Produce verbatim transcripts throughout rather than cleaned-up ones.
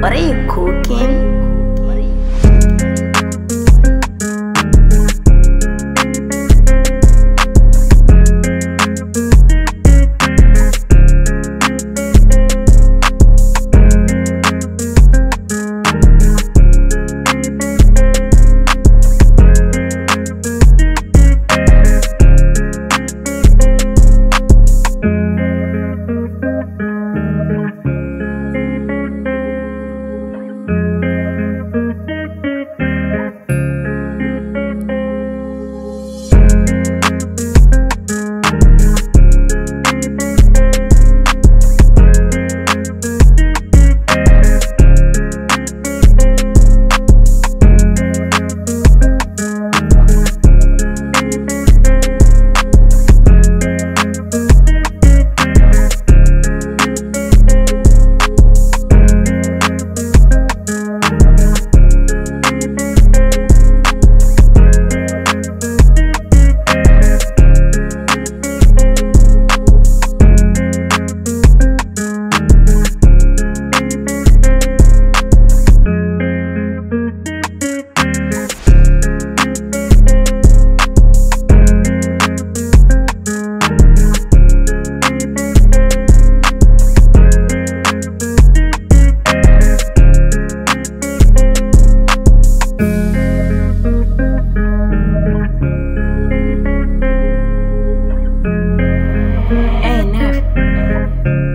What are you cooking?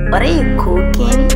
What are you cooking?